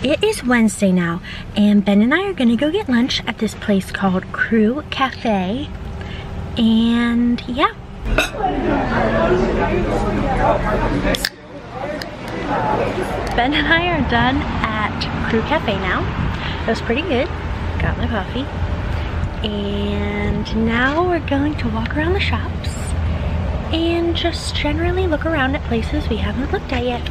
It is Wednesday now, and Ben and I are gonna go get lunch at this place called Crew Cafe, and yeah. Ben and I are done at Crew Cafe now. It was pretty good. Got my coffee. And now we're going to walk around the shops and just generally look around at places we haven't looked at yet.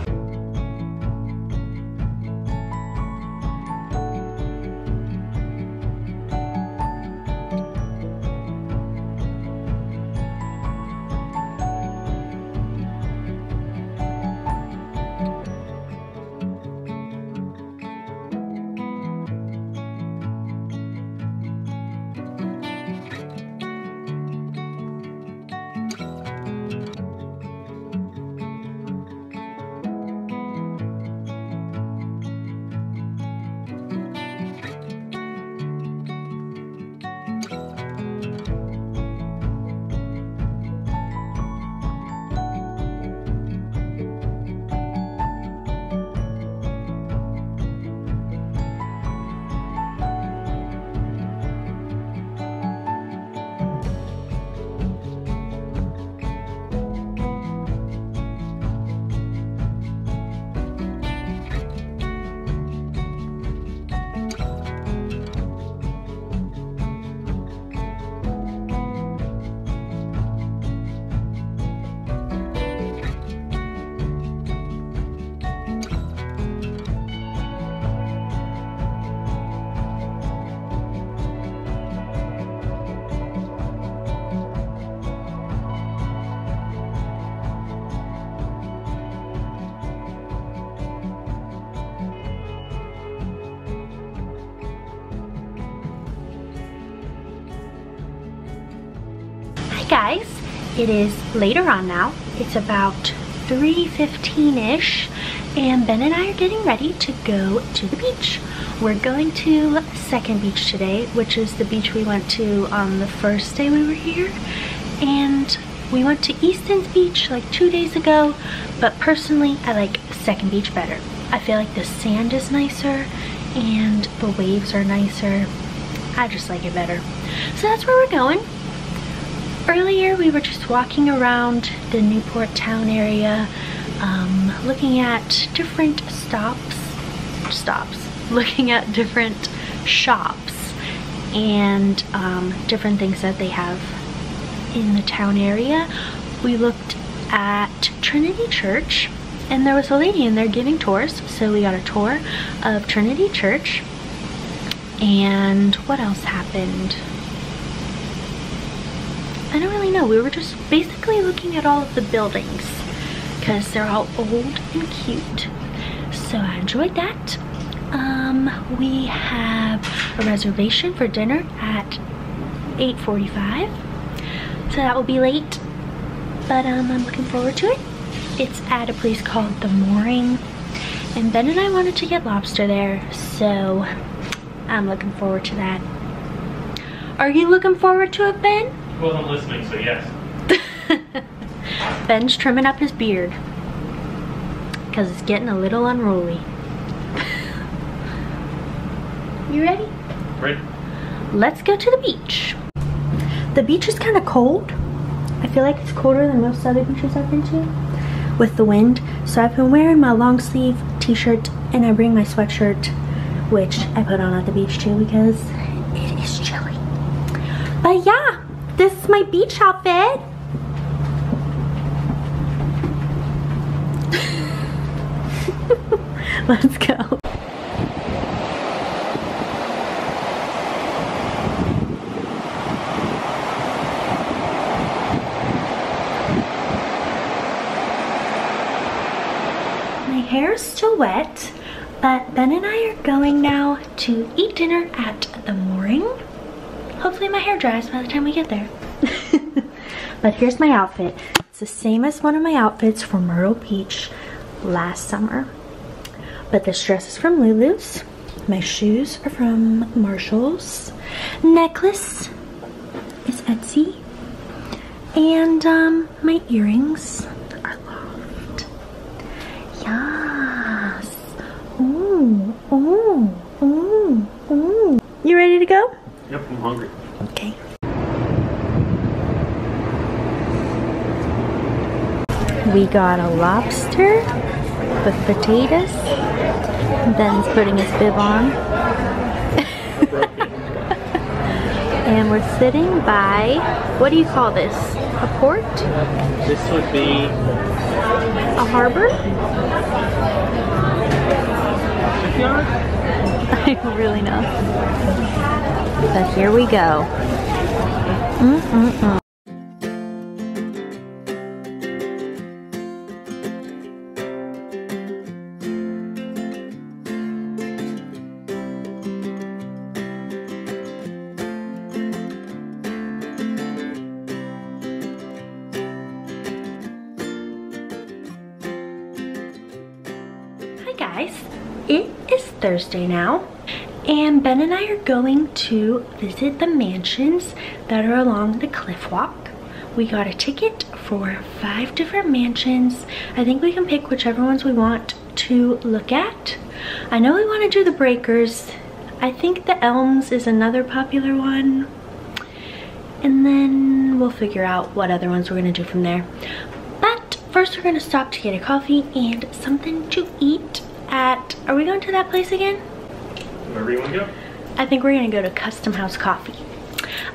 Guys, it is later on now. It's about 3:15-ish, and Ben and I are getting ready to go to the beach. We're going to Second Beach today, which is the beach we went to on the first day we were here. And we went to Easton's Beach like 2 days ago, but personally, I like Second Beach better. I feel like the sand is nicer and the waves are nicer. I just like it better. So that's where we're going. Earlier we were just walking around the Newport town area, looking at different looking at different shops and different things that they have in the town area. We looked at Trinity Church, and there was a lady in there giving tours, so we got a tour of Trinity Church. And what else happened? I don't really know. We were just basically looking at all of the buildings because they're all old and cute. So I enjoyed that. We have a reservation for dinner at 8:45. So that will be late, but I'm looking forward to it. It's at a place called The Mooring, and Ben and I wanted to get lobster there, so I'm looking forward to that. Are you looking forward to it, Ben? Well, I'm listening, so yes. Ben's trimming up his beard because it's getting a little unruly. You ready? Ready. Let's go to the beach. The beach is kind of cold. I feel like it's colder than most other beaches I've been to with the wind. So I've been wearing my long sleeve t-shirt, and I bring my sweatshirt, which I put on at the beach too because it is chilly. But yeah. This is my beach outfit. Let's go. My hair is still wet, but Ben and I are going now to eat dinner at The Mooring. Hopefully my hair dries by the time we get there. But here's my outfit. It's the same as one of my outfits from Merle Peach last summer. But this dress is from Lulu's. My shoes are from Marshall's. Necklace is Etsy. And my earrings are Loft. Yes. Ooh, You ready to go? Yep, I'm hungry. Okay. We got a lobster with potatoes. Ben's putting his bib on. And we're sitting by, what do you call this? A port? This would be... a harbor? I don't really know. But here we go. It is Thursday now, and Ben and I are going to visit the mansions that are along the Cliff Walk. We got a ticket for 5 different mansions. I think we can pick whichever ones we want to look at. I know we want to do the Breakers. I think the Elms is another popular one. And then we'll figure out what other ones we're going to do from there. But first we're going to stop to get a coffee and something to eat. Are we going to that place again? Wherever you want to go. I think we're going to go to Custom House Coffee.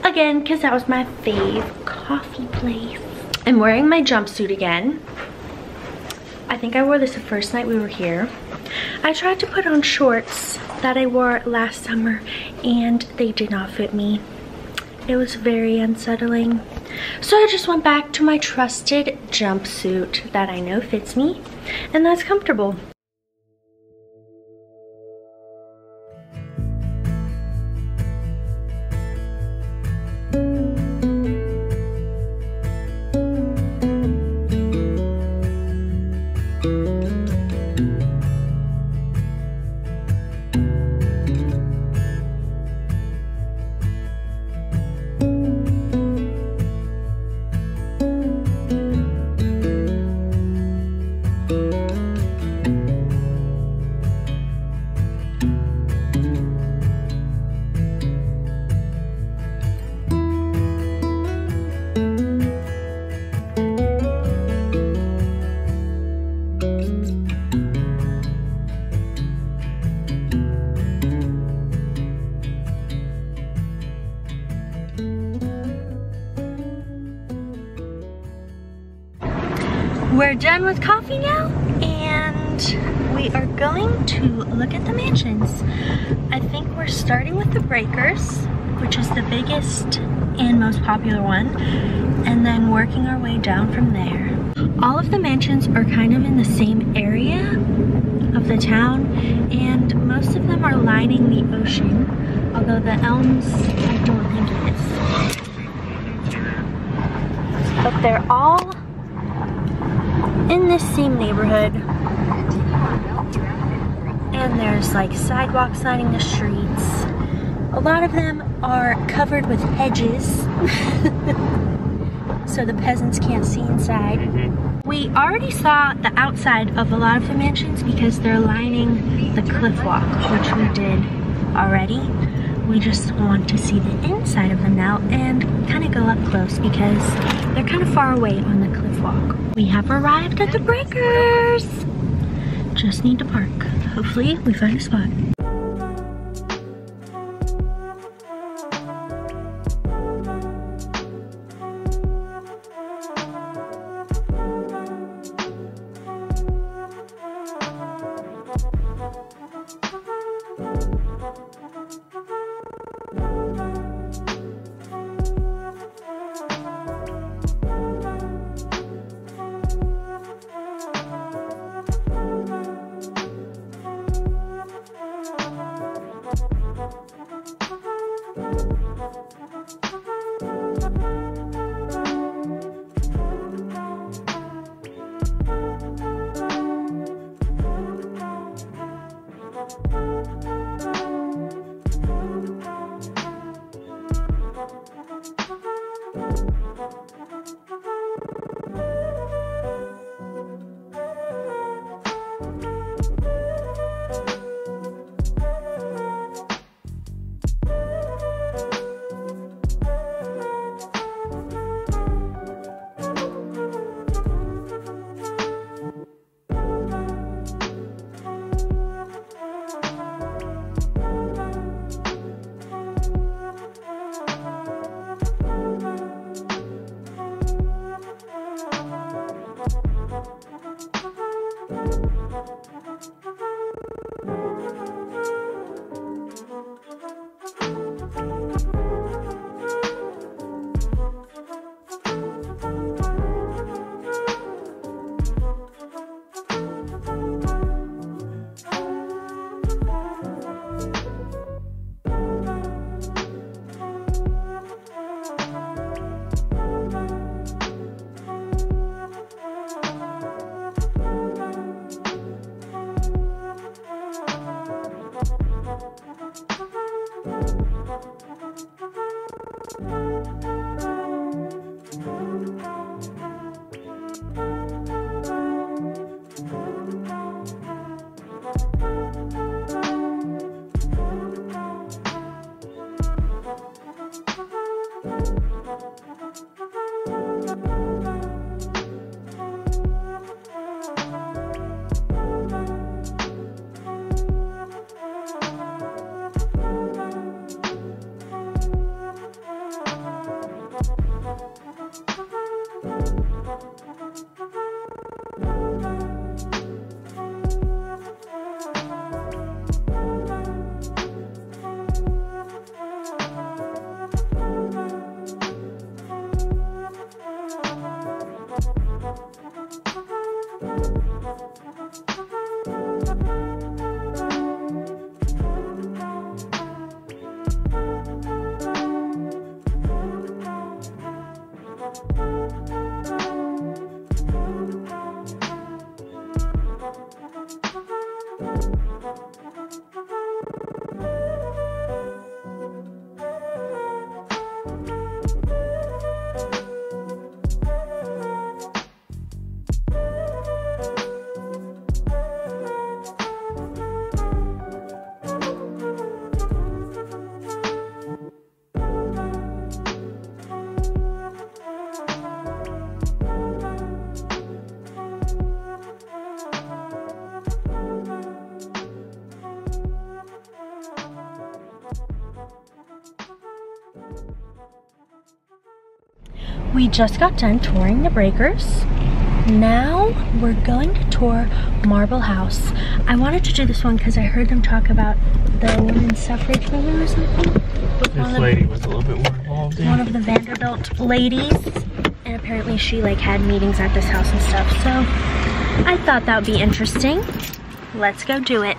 Again, because that was my fave coffee place. I'm wearing my jumpsuit again. I think I wore this the first night we were here. I tried to put on shorts that I wore last summer and they did not fit me. It was very unsettling. So I just went back to my trusted jumpsuit that I know fits me and that's comfortable. We're done with coffee now, and we are going to look at the mansions. I think we're starting with the Breakers, which is the biggest and most popular one, and then working our way down from there. All of the mansions are kind of in the same area of the town, and most of them are lining the ocean, although the Elms, I don't think it is. But they're all in this same neighborhood, and there's like sidewalks lining the streets. A lot of them are covered with hedges so the peasants can't see inside. We already saw the outside of a lot of the mansions because they're lining the Cliff Walk, which we did already. We just want to see the inside of them now and kind of go up close because they're kind of far away on the Cliff Walk. We have arrived at the Breakers. Just need to park. Hopefully we find a spot. We just got done touring the Breakers. Now we're going to tour Marble House. I wanted to do this one because I heard them talk about the women's suffrage movement or something. This lady was a little bit more involved in. One of the Vanderbilt ladies. And apparently she like had meetings at this house and stuff. So I thought that would be interesting. Let's go do it.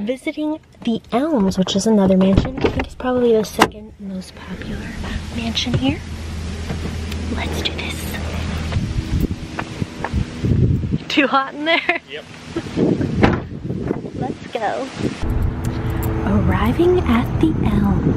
Visiting the Elms, which is another mansion. I think it's probably the second most popular mansion here. Let's do this. Too hot in there? Yep. Let's go. Arriving at the Elms.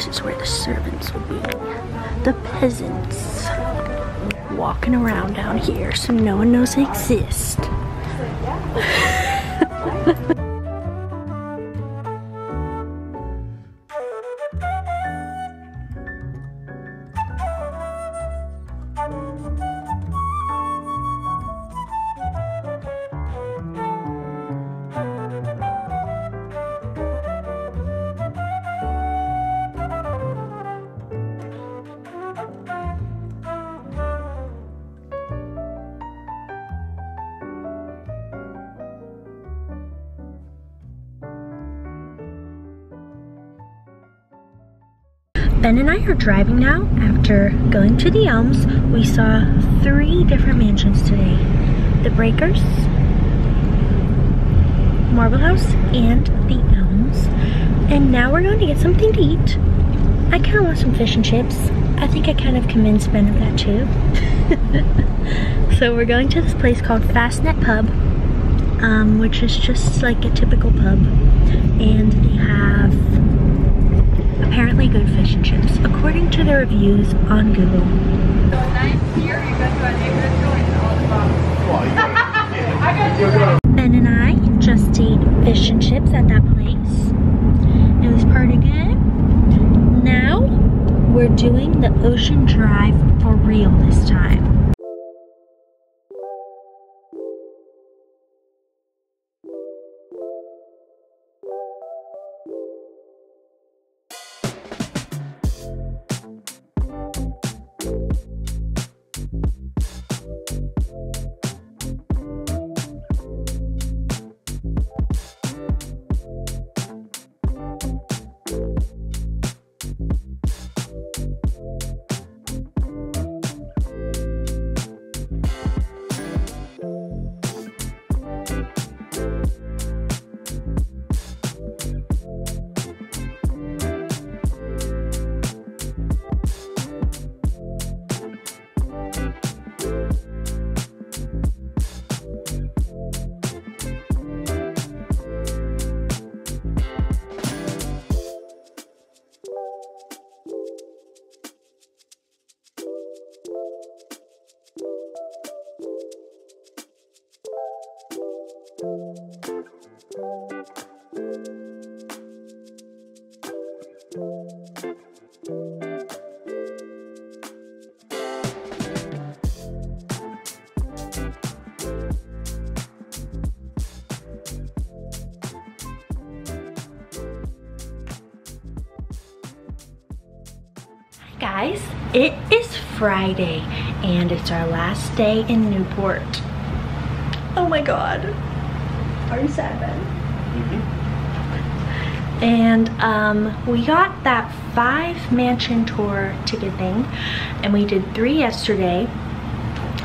This is where the servants will be. The peasants walking around down here so no one knows they exist. Ben and I are driving now. After going to the Elms, we saw 3 different mansions today. The Breakers, Marble House, and the Elms. And now we're going to get something to eat. I kind of want some fish and chips. I think I kind of convinced Ben of that too. So we're going to this place called Fastnet Pub, which is just like a typical pub. And they have apparently good fish and chips, according to the reviews on Google. Ben and I just ate fish and chips at that place. It was pretty good. Now we're doing the Ocean Drive for real this time. Guys, it is Friday and it's our last day in Newport. Oh my god. Are you sad, Ben? Mm-hmm. And we got that 5 mansion tour ticket thing and we did 3 yesterday.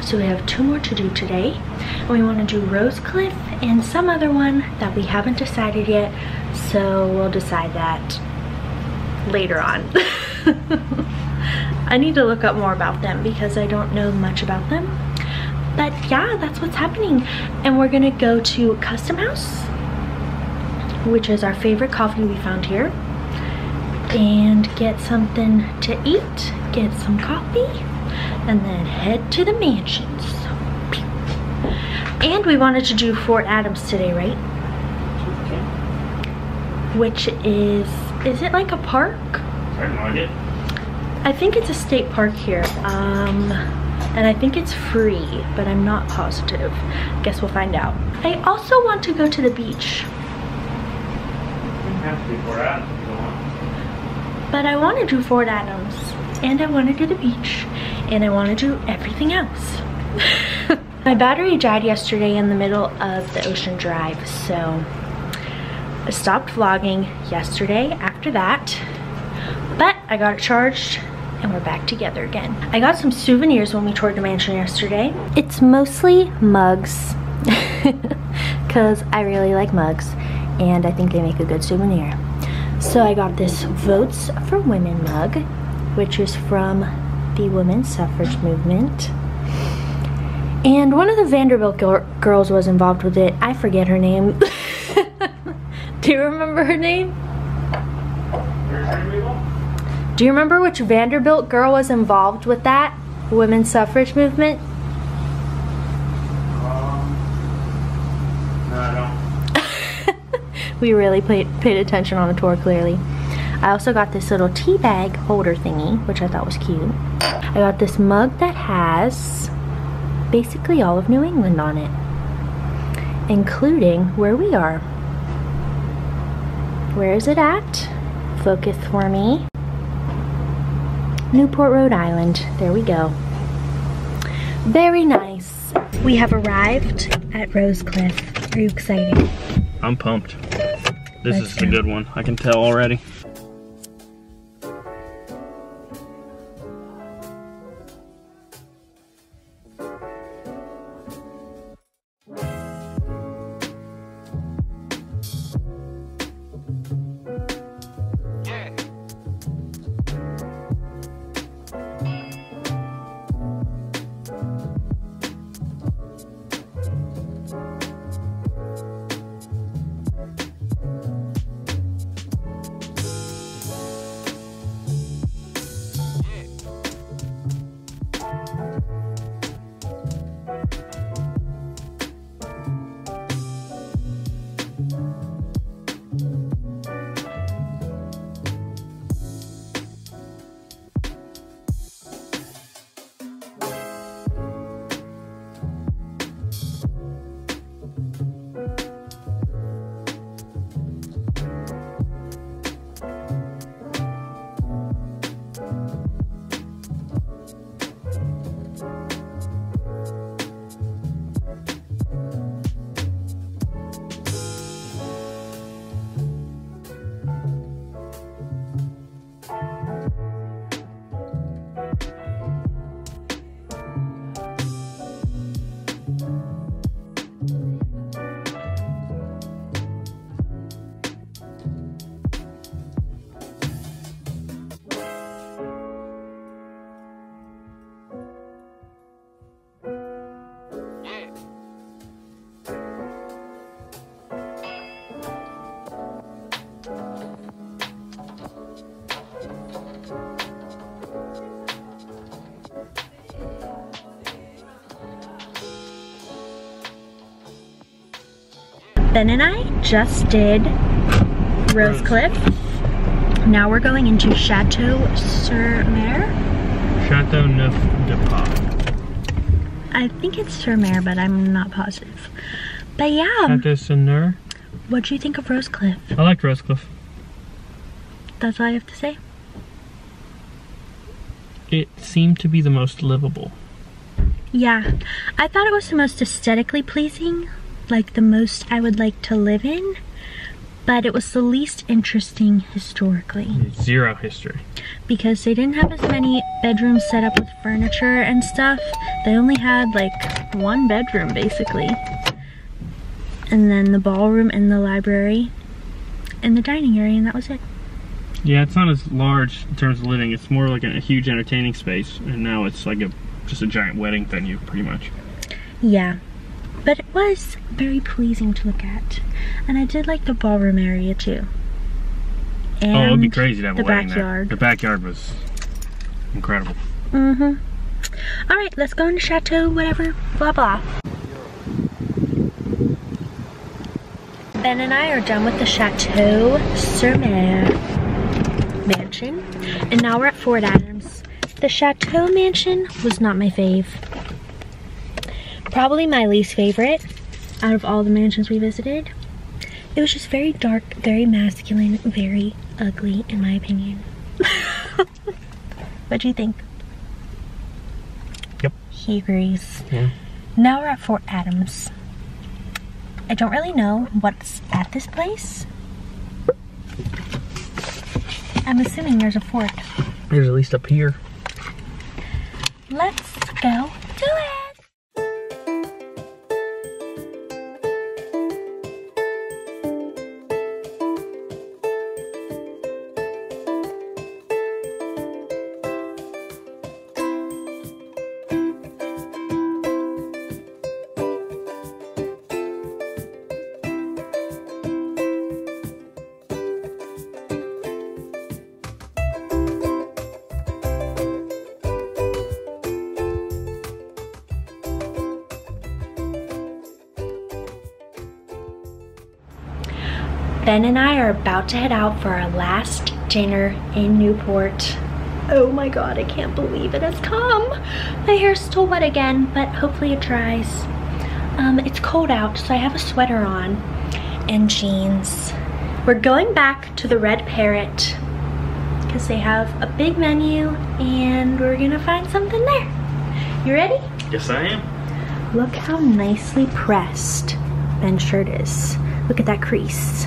So we have 2 more to do today. And we want to do Rosecliff and some other one that we haven't decided yet. So we'll decide that later on. I need to look up more about them because I don't know much about them. But yeah, that's what's happening. And we're gonna go to Custom House, which is our favorite coffee we found here, and get something to eat, get some coffee, and then head to the mansions. And we wanted to do Fort Adams today, right? Okay. Which is it like a park? I have no idea. I think it's a state park here, and I think it's free, but I'm not positive. Guess we'll find out. I also want to go to the beach. But I want to do Fort Adams, and I want to do the beach, and I want to do everything else. My battery died yesterday in the middle of the Ocean Drive, so I stopped vlogging yesterday after that, but I got it charged. And we're back together again. I got some souvenirs when we toured the mansion yesterday. It's mostly mugs because I really like mugs and I think they make a good souvenir. So I got this Votes for Women mug, which is from the women's suffrage movement. And one of the Vanderbilt girls was involved with it. I forget her name. Do you remember her name? Do you remember which Vanderbilt girl was involved with that women's suffrage movement? No, I don't. We really paid attention on the tour, clearly. I also got this little tea bag holder thingy, which I thought was cute. I got this mug that has basically all of New England on it, including where we are. Where is it at? Focus for me. Newport, Rhode Island. There we go. Very nice. We have arrived at Rosecliff. Are you excited? I'm pumped. This is a good one. I can tell already. Ben and I just did Rosecliff. Now we're going into Chateau Sur Mer. Chateau Neuf de Pas. I think it's Sur Mer, but I'm not positive. But yeah. Chateau Sur Mer. What do you think of Rosecliff? I liked Rosecliff. That's all I have to say. It seemed to be the most livable. Yeah, I thought it was the most aesthetically pleasing. Like the most I would like to live in, but it was the least interesting historically. Zero history. Because they didn't have as many bedrooms set up with furniture and stuff. They only had like one bedroom basically. And then the ballroom and the library and the dining area, and that was it. Yeah, it's not as large in terms of living. It's more like a huge entertaining space, and now it's like just a giant wedding venue pretty much. Yeah. But it was very pleasing to look at. And I did like the ballroom area too. And oh, it would be crazy to have a wedding there. The backyard was incredible. Mm-hmm. All right, let's go into Chateau, whatever, blah, blah. Ben and I are done with the Chateau Sur Mer mansion. And now we're at Fort Adams. The Chateau mansion was not my fave. Probably my least favorite out of all the mansions we visited. It was just very dark, very masculine, very ugly in my opinion. What do you think? Yep. He agrees. Yeah. Now we're at Fort Adams. I don't really know what's at this place. I'm assuming there's a fort. There's at least up here. Let's go do it. Ben and I are about to head out for our last dinner in Newport. Oh my God, I can't believe it has come. My hair's still wet again, but hopefully it dries. It's cold out, so I have a sweater on and jeans. We're going back to the Red Parrot because they have a big menu and we're gonna find something there. You ready? Yes, I am. Look how nicely pressed Ben's shirt is. Look at that crease.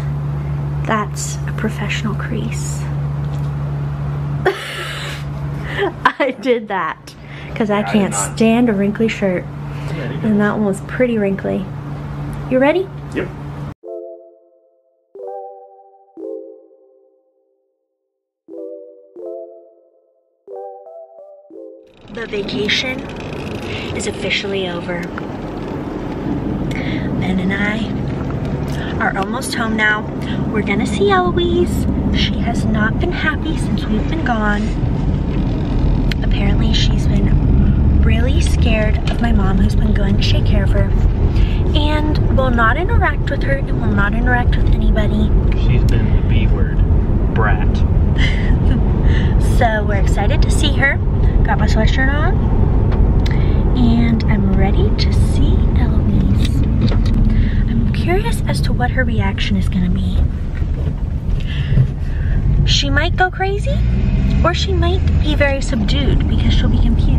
That's a professional crease. I did that because I can't stand a wrinkly shirt. Yeah, and that one was pretty wrinkly. You ready? Yep. The vacation is officially over. Ben and I are almost home now. We're gonna see Eloise. She has not been happy since we've been gone. Apparently she's been really scared of my mom, who's been going to take care of her and will not interact with her and will not interact with anybody. She's been the B word, brat. So we're excited to see her. Got my sweatshirt on and I'm ready to see Eloise. I'm curious as to what her reaction is gonna be. She might go crazy, or she might be very subdued because she'll be confused.